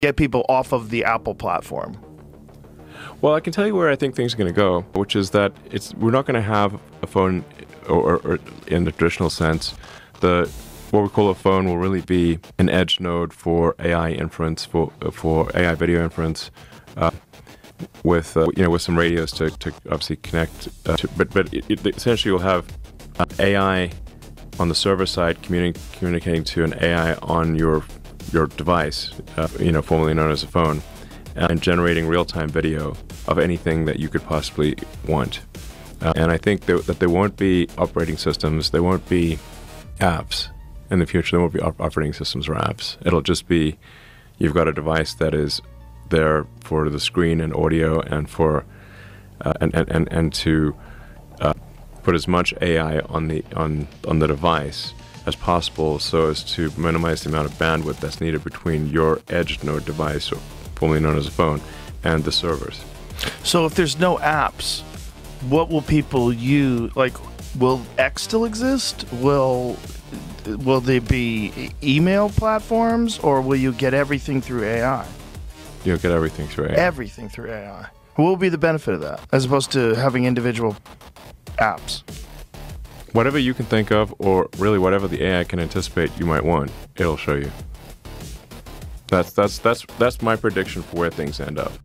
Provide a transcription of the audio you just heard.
get people off of the Apple platform? Well, I can tell you where I think things are going to go, which is that we're not going to have a phone, or in the traditional sense, what we call a phone will really be an edge node for AI inference, for AI video inference, with some radios to obviously connect. But essentially, you'll have AI on the server side communicating to an AI on your device, formerly known as a phone, and generating real-time video of anything that you could possibly want. And I think that there won't be operating systems, there won't be apps in the future, there won't be operating systems or apps. It'll just be, you've got a device that is there for the screen and audio and for, and to put as much AI on the device as possible so as to minimize the amount of bandwidth that's needed between your edge node device, or formerly known as a phone, and the servers. So if there's no apps, what will people use? Like, will X still exist? Will they be email platforms, or will you get everything through AI? You'll get everything through AI. Everything through AI. What will be the benefit of that, as opposed to having individual apps? Whatever you can think of, or really whatever the AI can anticipate you might want, it'll show you. That's my prediction for where things end up.